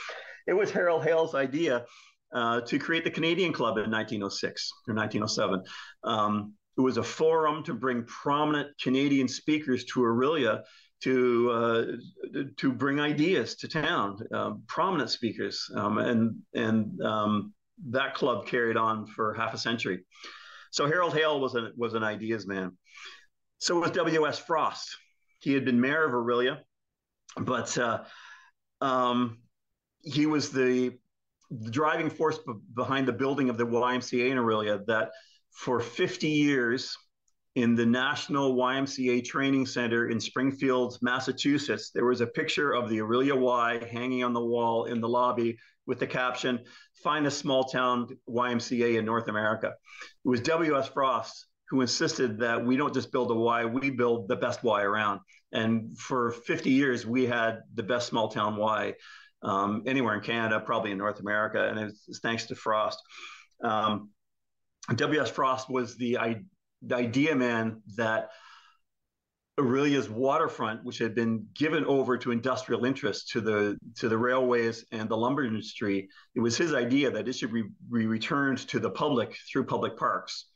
It was Harold Hale's idea uh, to create the Canadian Club in nineteen oh six or nineteen oh seven. Um, it was a forum to bring prominent Canadian speakers to Orillia to uh, to bring ideas to town, uh, prominent speakers, um, and and um, that club carried on for half a century. So Harold Hale was an was an ideas man. So was W S Frost. He had been mayor of Orillia, but uh, um, he was the, the driving force b behind the building of the Y M C A in Orillia. That for fifty years. In the National Y M C A Training Center in Springfield, Massachusetts, there was a picture of the Orillia Y hanging on the wall in the lobby with the caption, "Find a small town Y M C A in North America." It was W S Frost who insisted that we don't just build a Y, we build the best Y around. And for fifty years, we had the best small town Y um, anywhere in Canada, probably in North America. And it's thanks to Frost. Um, W S Frost was the I The idea man that Orillia's waterfront, which had been given over to industrial interests, to the to the railways and the lumber industry, it was his idea that it should be re returned to the public through public parks.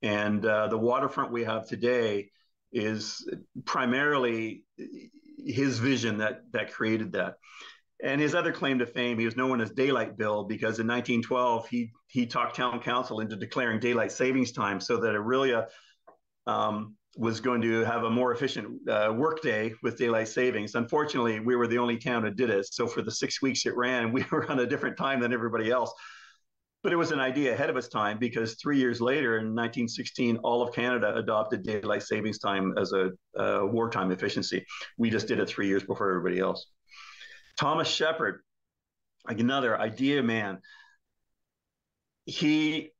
And uh, the waterfront we have today is primarily his vision that that created that. And his other claim to fame, he was known as Daylight Bill, because in nineteen twelve, he he talked town council into declaring daylight savings time so that Orillia um, was going to have a more efficient uh, workday with daylight savings. Unfortunately, we were the only town that did it. So for the six weeks it ran, we were on a different time than everybody else. But it was an idea ahead of its time, because three years later, in nineteen sixteen, all of Canada adopted daylight savings time as a uh, wartime efficiency. We just did it three years before everybody else. Thomas Shepard, another idea man, he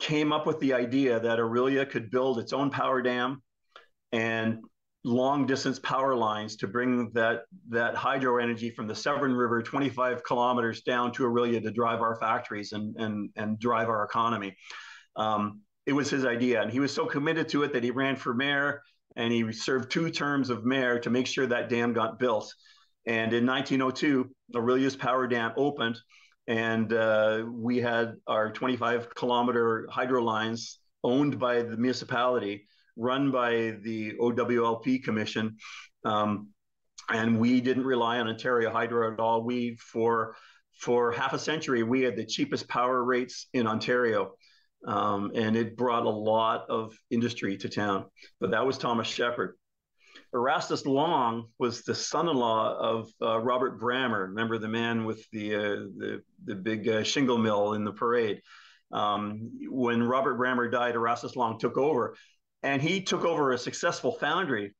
came up with the idea that Orillia could build its own power dam and long-distance power lines to bring that, that hydro energy from the Severn River twenty-five kilometers down to Orillia to drive our factories and, and, and drive our economy. Um, it was his idea, and he was so committed to it that he ran for mayor, and he served two terms of mayor to make sure that dam got built. And in nineteen oh two, Orillia's power dam opened, and uh, we had our twenty-five kilometer hydro lines owned by the municipality, run by the O W L P Commission. Um, and we didn't rely on Ontario Hydro at all. We, for, for half a century, we had the cheapest power rates in Ontario. Um, and it brought a lot of industry to town. But that was Thomas Shepard. Erastus Long was the son-in-law of uh, Robert Brammer. Remember the man with the uh, the, the big uh, shingle mill in the parade? Um, when Robert Brammer died, Erastus Long took over, and he took over a successful foundry,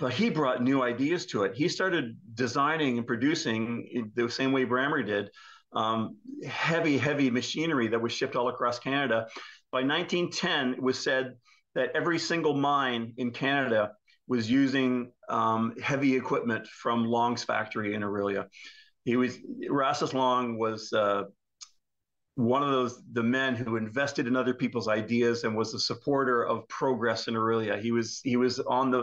but he brought new ideas to it. He started designing and producing the same way Brammer did, um, heavy, heavy machinery that was shipped all across Canada. By nineteen ten, it was said that every single mine in Canada was using um, heavy equipment from Long's factory in Orillia. He was, Erastus Long was uh, one of those, the men who invested in other people's ideas and was a supporter of progress in Orillia. He was, he was on the,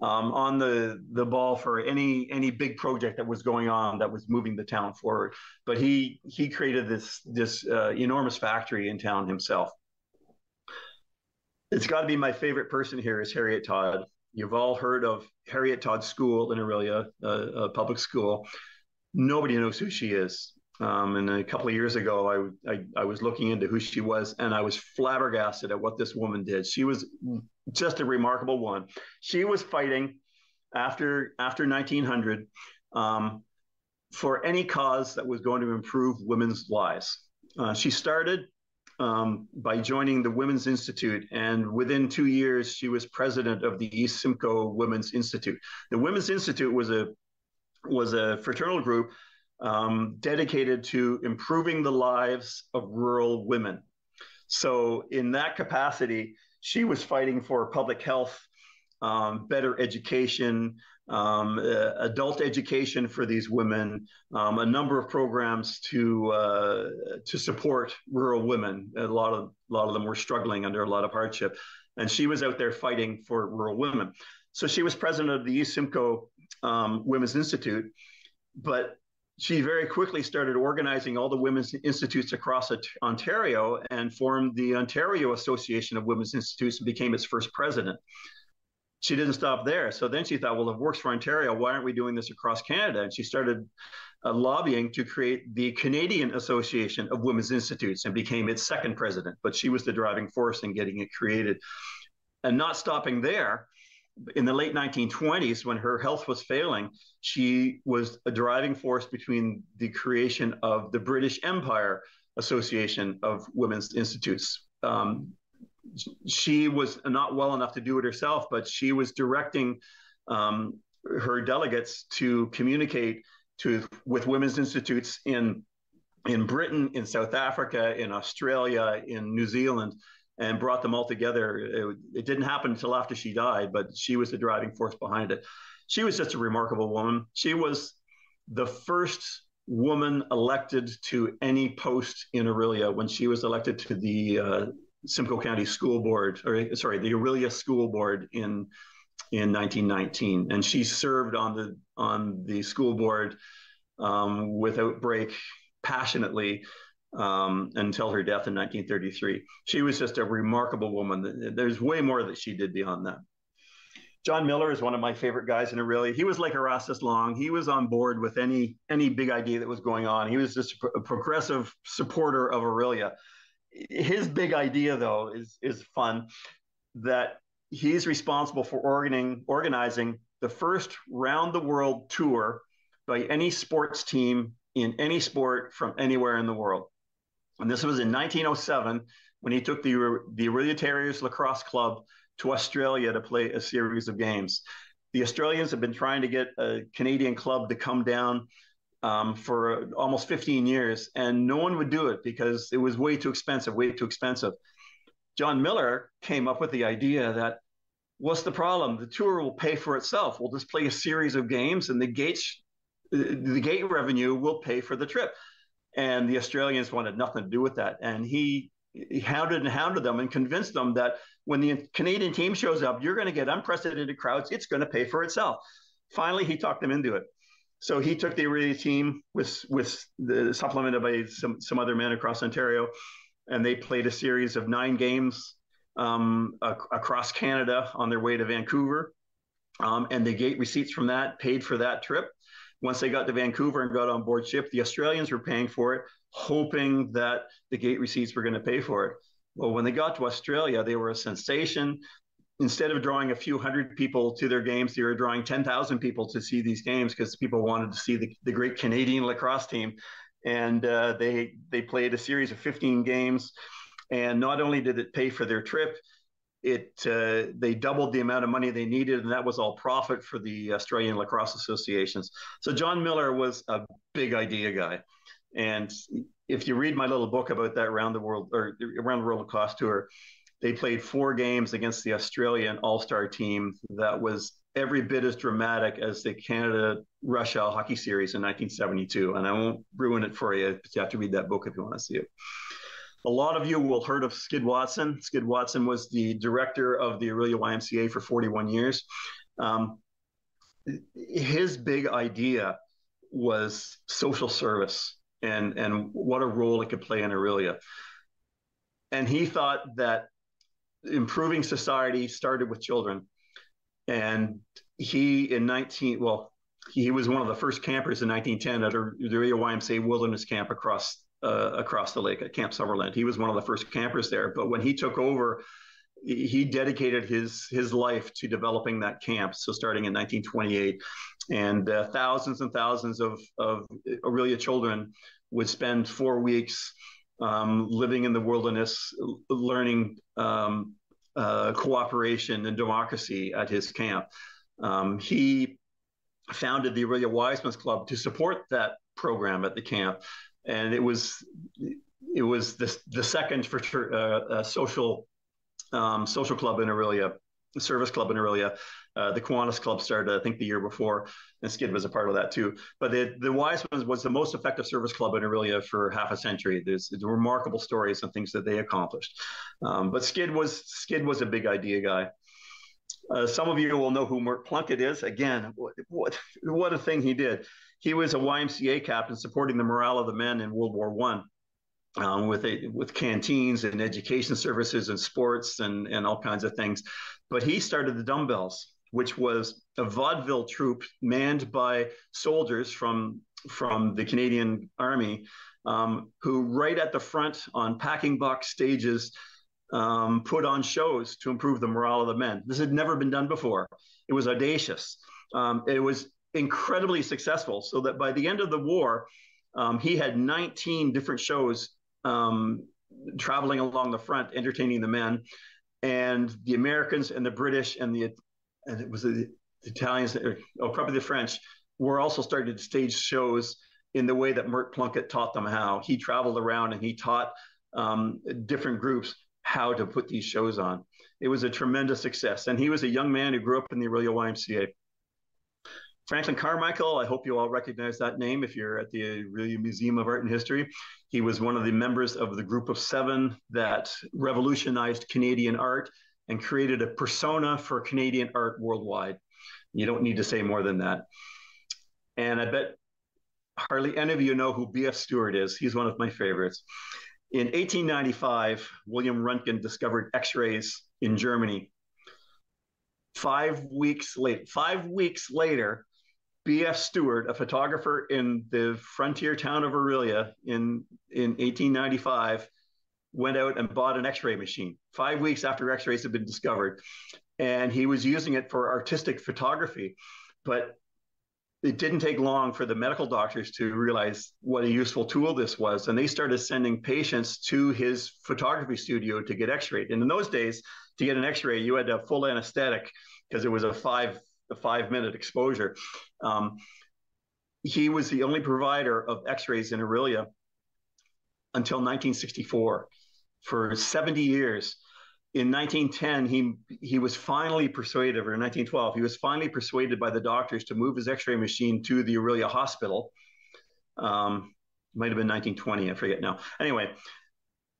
um, on the, the ball for any, any big project that was going on that was moving the town forward. But he, he created this, this uh, enormous factory in town himself. It's gotta be my favorite person here is Harriet Todd. You've all heard of Harriet Todd School in Orillia, uh, a public school. Nobody knows who she is. Um, and a couple of years ago, I, I, I was looking into who she was, and I was flabbergasted at what this woman did. She was just a remarkable one. She was fighting after, after nineteen hundred um, for any cause that was going to improve women's lives. Uh, she started Um, by joining the Women's Institute. And within two years, she was president of the East Simcoe Women's Institute. The Women's Institute was a, was a fraternal group um, dedicated to improving the lives of rural women. So in that capacity, she was fighting for public health, um, better education, um, uh, adult education for these women, um, a number of programs to, uh, to support rural women. A lot of, a lot of them were struggling under a lot of hardship, and she was out there fighting for rural women. So she was president of the East Simcoe, um, Women's Institute, but she very quickly started organizing all the women's institutes across Ontario and formed the Ontario Association of Women's Institutes and became its first president. She didn't stop there. So then she thought, well, it works for Ontario. Why aren't we doing this across Canada? And she started uh, lobbying to create the Canadian Association of Women's Institutes and became its second president. But she was the driving force in getting it created. And not stopping there, in the late nineteen twenties, when her health was failing, she was a driving force between the creation of the British Empire Association of Women's Institutes. Um, she was not well enough to do it herself, but she was directing um, her delegates to communicate to with women's institutes in, in Britain, in South Africa, in Australia, in New Zealand, and brought them all together. It, it didn't happen until after she died, but she was the driving force behind it. She was just a remarkable woman. She was the first woman elected to any post in Orillia when she was elected to the uh, Simcoe County School Board, or sorry, the Orillia School Board in in nineteen nineteen. And she served on the, on the school board um, without break, passionately, Um, until her death in nineteen thirty-three. She was just a remarkable woman. There's way more that she did beyond that. John Miller is one of my favorite guys in Orillia. He was like Erastus Long. He was on board with any any big idea that was going on. He was just a progressive supporter of Orillia. His big idea, though, is, is fun, that he's responsible for organizing, organizing the first round-the-world tour by any sports team in any sport from anywhere in the world. And this was in nineteen oh seven, when he took the, the Orillia Terriers Lacrosse Club to Australia to play a series of games. The Australians have been trying to get a Canadian club to come down um, for almost fifteen years, and no one would do it because it was way too expensive, way too expensive. John Miller came up with the idea that, what's the problem? The tour will pay for itself. We'll just play a series of games, and the gates, the gate revenue will pay for the trip. And the Australians wanted nothing to do with that. And he, he hounded and hounded them and convinced them that when the Canadian team shows up, you're going to get unprecedented crowds. It's going to pay for itself. Finally, he talked them into it. So he took the Orillia team with, with the, supplemented by some, some other men across Ontario, and they played a series of nine games um, ac- across Canada on their way to Vancouver. Um, and the gate receipts from that paid for that trip. Once they got to Vancouver and got on board ship, the Australians were paying for it, hoping that the gate receipts were going to pay for it. Well, when they got to Australia, they were a sensation. Instead of drawing a few hundred people to their games, they were drawing ten thousand people to see these games because people wanted to see the, the great Canadian lacrosse team. And uh, they, they played a series of fifteen games. And not only did it pay for their trip, It uh, they doubled the amount of money they needed, and that was all profit for the Australian lacrosse associations. So John Miller was a big idea guy, and if you read my little book about that round the world or around the world lacrosse tour, they played four games against the Australian all-star team. That was every bit as dramatic as the Canada-Russia hockey series in nineteen seventy-two. And I won't ruin it for you, but you have to read that book if you want to see it. A lot of you will heard of Skid Watson. Skid Watson was the director of the Orillia Y M C A for forty-one years. Um, his big idea was social service and, and what a role it could play in Orillia. And he thought that improving society started with children. And he in 19, well, he was one of the first campers in nineteen ten at the Orillia Y M C A Wilderness Camp across Uh, across the lake at Camp Summerland. He was one of the first campers there, but when he took over, he dedicated his his life to developing that camp. So starting in nineteen twenty-eight, and uh, thousands and thousands of, of Orillia children would spend four weeks um, living in the wilderness, learning um, uh, cooperation and democracy at his camp. Um, he founded the Orillia Wiseman's Club to support that program at the camp. And it was it was the, the second for uh, uh, social um, social club in Orillia, service club in Orillia. Uh, the Kiwanis Club started, I think, the year before, and Skid was a part of that too. But it, the Wisemans was the most effective service club in Orillia for half a century. There's, there's remarkable stories and things that they accomplished. Um, but Skid was Skid was a big idea guy. Uh, some of you will know who Mert Plunkett is. Again, what, what what a thing he did. He was a Y M C A captain supporting the morale of the men in World War One um, with a, with canteens and education services and sports and, and all kinds of things. But he started the dumbbells, which was a vaudeville troupe manned by soldiers from from the Canadian Army, um, who right at the front on packing box stages um, put on shows to improve the morale of the men. This had never been done before. It was audacious. Um, it was incredibly successful, so that by the end of the war, um, he had nineteen different shows um, traveling along the front, entertaining the men, and the Americans and the British and the and it was the Italians, or oh, probably the French, were also starting to stage shows in the way that Mert Plunkett taught them how. He traveled around and he taught um, different groups how to put these shows on. It was a tremendous success. And he was a young man who grew up in the Orillia Y M C A. Franklin Carmichael, I hope you all recognize that name if you're at the Orillia Museum of Art and History. He was one of the members of the Group of Seven that revolutionized Canadian art and created a persona for Canadian art worldwide. You don't need to say more than that. And I bet hardly any of you know who B F Stewart is. He's one of my favorites. In eighteen ninety-five, William Röntgen discovered X-rays in Germany. Five weeks late, five weeks later, B F Stewart, a photographer in the frontier town of Orillia in, in eighteen ninety-five, went out and bought an X-ray machine, five weeks after X-rays had been discovered. And he was using it for artistic photography, but it didn't take long for the medical doctors to realize what a useful tool this was. And they started sending patients to his photography studio to get X-rayed. And in those days, to get an X-ray, you had to have full anesthetic because it was a five, a five minute exposure. Um, he was the only provider of X-rays in Orillia until nineteen sixty-four. For seventy years. In nineteen ten, he he was finally persuaded, or in nineteen twelve, he was finally persuaded by the doctors to move his X-ray machine to the Orillia Hospital. Um, might have been nineteen twenty, I forget now. Anyway,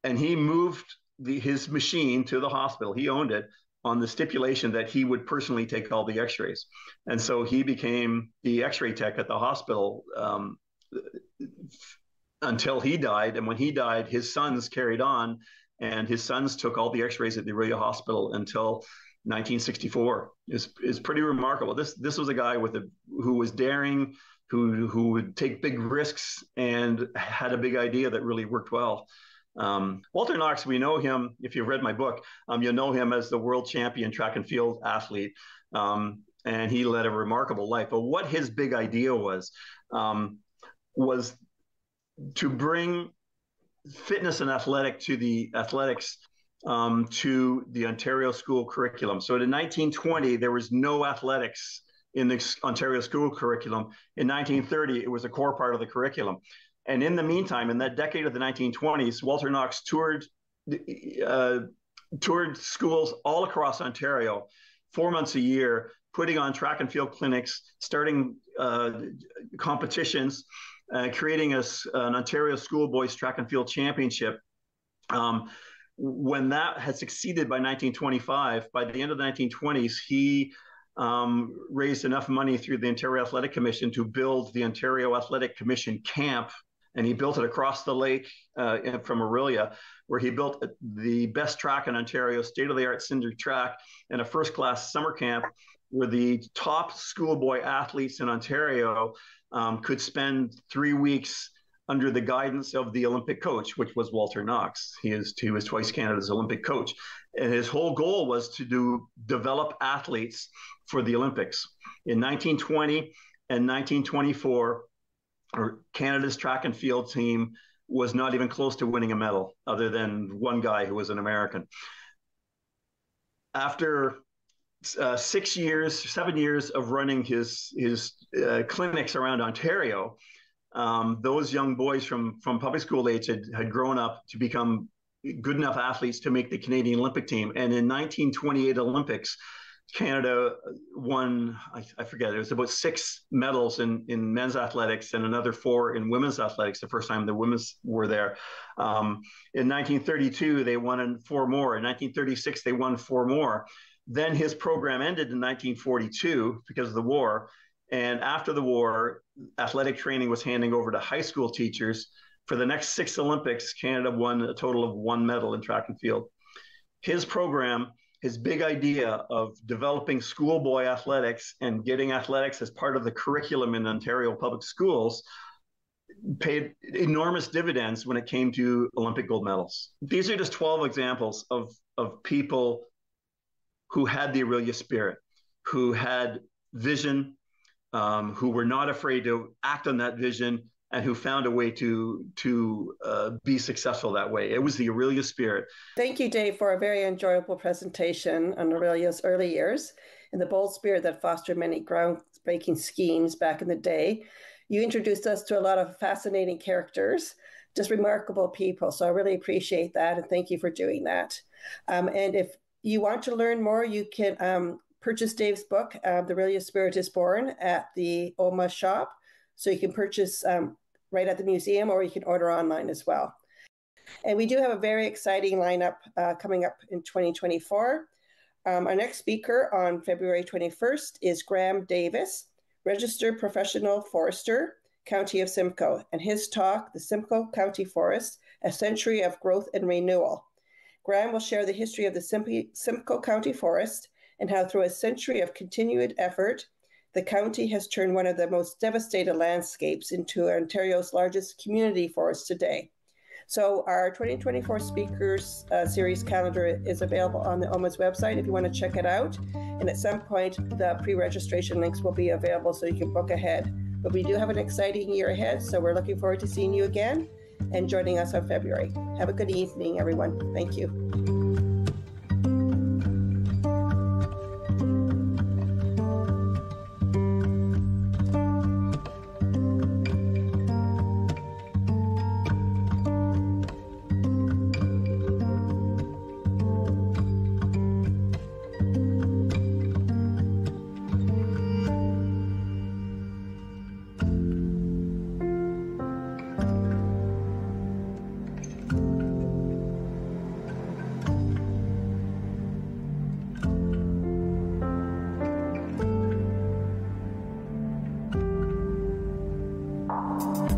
and he moved the, his machine to the hospital. He owned it on the stipulation that he would personally take all the X-rays. And so he became the X-ray tech at the hospital um, until he died. And when he died, his sons carried on. And his sons took all the X-rays at the Orillia Hospital until nineteen sixty-four. It's, it's pretty remarkable. This this was a guy with a who was daring, who who would take big risks and had a big idea that really worked well. Um, Walter Knox, we know him, if you've read my book, um, you'll know him as the world champion track and field athlete. Um, and he led a remarkable life. But what his big idea was, um, was to bring fitness and athletic to the athletics um, to the Ontario school curriculum. So in nineteen twenty, there was no athletics in the Ontario school curriculum. In nineteen thirty, it was a core part of the curriculum. And in the meantime, in that decade of the nineteen twenties, Walter Knox toured uh, toured schools all across Ontario, four months a year, putting on track and field clinics, starting uh, competitions, Uh, creating a, an Ontario Schoolboys Track and Field Championship. Um, when that had succeeded by nineteen twenty-five, by the end of the nineteen twenties, he um, raised enough money through the Ontario Athletic Commission to build the Ontario Athletic Commission camp, and he built it across the lake uh, from Orillia, where he built the best track in Ontario, state-of-the-art cinder track, and a first-class summer camp where the top schoolboy athletes in Ontario Um, could spend three weeks under the guidance of the Olympic coach, which was Walter Knox. He is he was twice Canada's Olympic coach. And his whole goal was to do, develop athletes for the Olympics. In nineteen twenty and nineteen twenty-four, Canada's track and field team was not even close to winning a medal, other than one guy who was an American. After Uh, six years, seven years of running his his uh, clinics around Ontario, um, those young boys from from public school age had, had grown up to become good enough athletes to make the Canadian Olympic team. And in nineteen twenty-eight Olympics, Canada won, I, I forget, it was about six medals in, in men's athletics and another four in women's athletics, the first time the women's were there. Um, in nineteen thirty-two, they won four more. In nineteen thirty-six, they won four more. Then his program ended in nineteen forty-two because of the war, And after the war, athletic training was handing over to high school teachers. For the next six Olympics, Canada won a total of one medal in track and field. His program, his big idea of developing schoolboy athletics and getting athletics as part of the curriculum in Ontario public schools, paid enormous dividends when it came to Olympic gold medals. These are just twelve examples of, of people who had the Orillia spirit, who had vision, um, who were not afraid to act on that vision, and who found a way to to uh, be successful that way. It was the Orillia spirit. Thank you, Dave, for a very enjoyable presentation on Orillia's early years and the bold spirit that fostered many groundbreaking schemes back in the day. You introduced us to a lot of fascinating characters, just remarkable people. So I really appreciate that, and thank you for doing that. Um, and if you want to learn more, you can um, purchase Dave's book, uh, The Orillia Spirit is Born, at the O M A shop. So you can purchase um, right at the museum, or you can order online as well. And we do have a very exciting lineup uh, coming up in twenty twenty-four. Um, our next speaker on February twenty-first is Graham Davis, registered professional forester, County of Simcoe, and his talk, The Simcoe County Forest, A Century of Growth and Renewal. Graham will share the history of the Sim- Simcoe County Forest and how through a century of continued effort, the county has turned one of the most devastated landscapes into Ontario's largest community forest today. So our twenty twenty-four speakers uh, series calendar is available on the O M A's website if you want to check it out. And at some point, the pre-registration links will be available so you can book ahead. But we do have an exciting year ahead, so we're looking forward to seeing you again and joining us on February. Have a good evening, everyone. Thank you. Thank you.